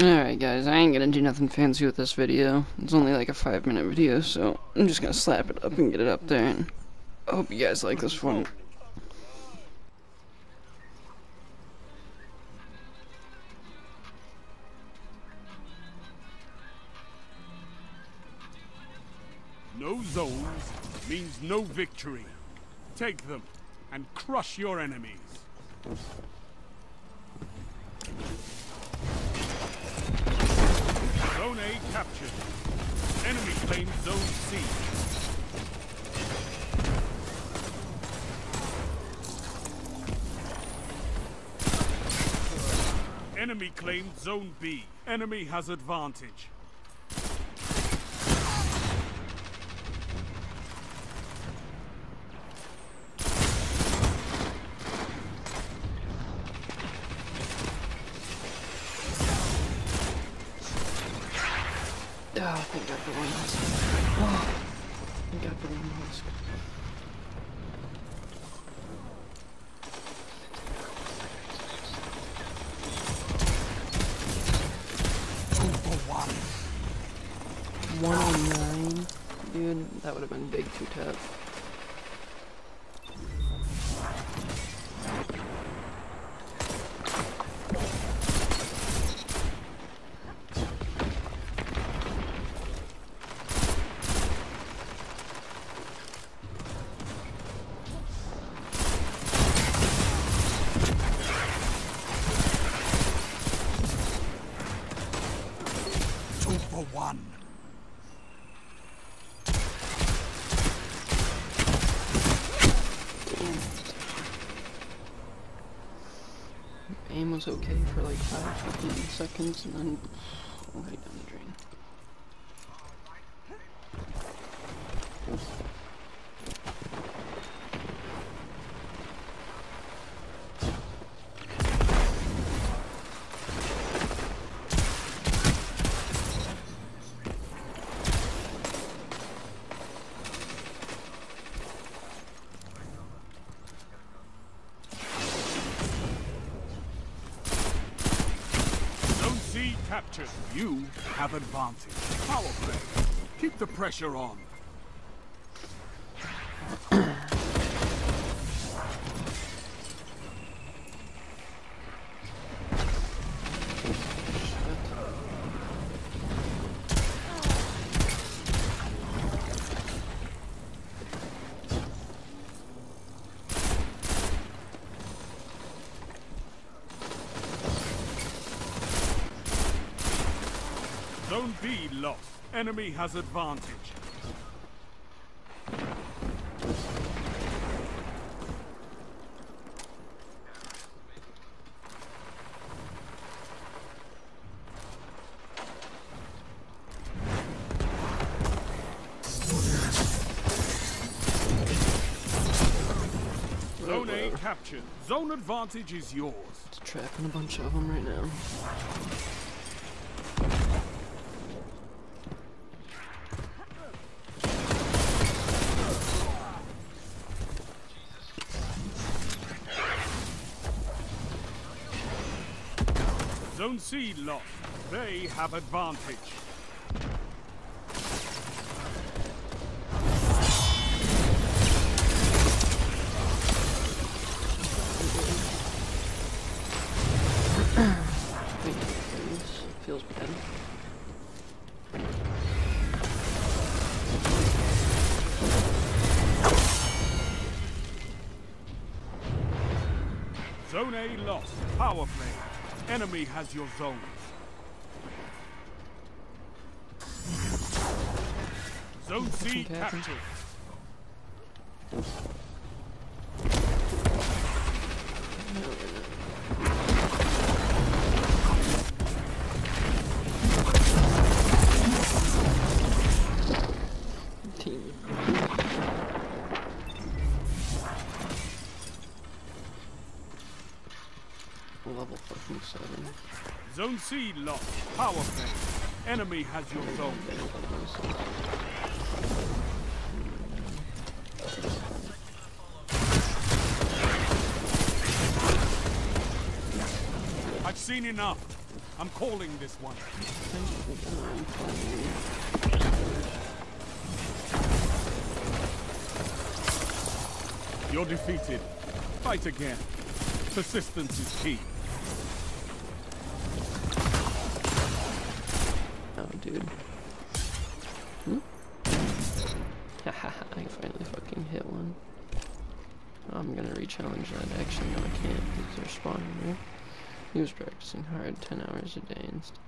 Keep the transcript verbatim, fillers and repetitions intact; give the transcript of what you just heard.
Alright guys, I ain't gonna do nothing fancy with this video. It's only like a five minute video, so I'm just gonna slap it up and get it up there, and I hope you guys like this one. No zones means no victory. Take them and crush your enemies. Zone A captured. Enemy claims Zone C. Enemy claims Zone B. Enemy has advantage. Oh, I think I put one mask. Oh, I think I put one mask. Over one. one oh nine. Dude, that would have been big too tough. One. Aim was okay for like five seconds and then right down the drain. Captured. You have advantage. Power play. Keep the pressure on. Zone B lost. Enemy has advantage. Zone A captured. Zone advantage is yours. It's trapping a bunch of them right now. Zone C lost. They have advantage. Feels bad. Zone A lost. Power play. Enemy has your zones. Zone C captured. Level fucking seven. Zone C locked. Power play. Enemy has your zone. I've seen enough. I'm calling this one. You're defeated. Fight again. Persistence is key. Oh, dude. Hmm? Haha, I finally fucking hit one. I'm gonna re-challenge that. Actually, no, I can't because they're spawning here. He was practicing hard ten hours a day instead.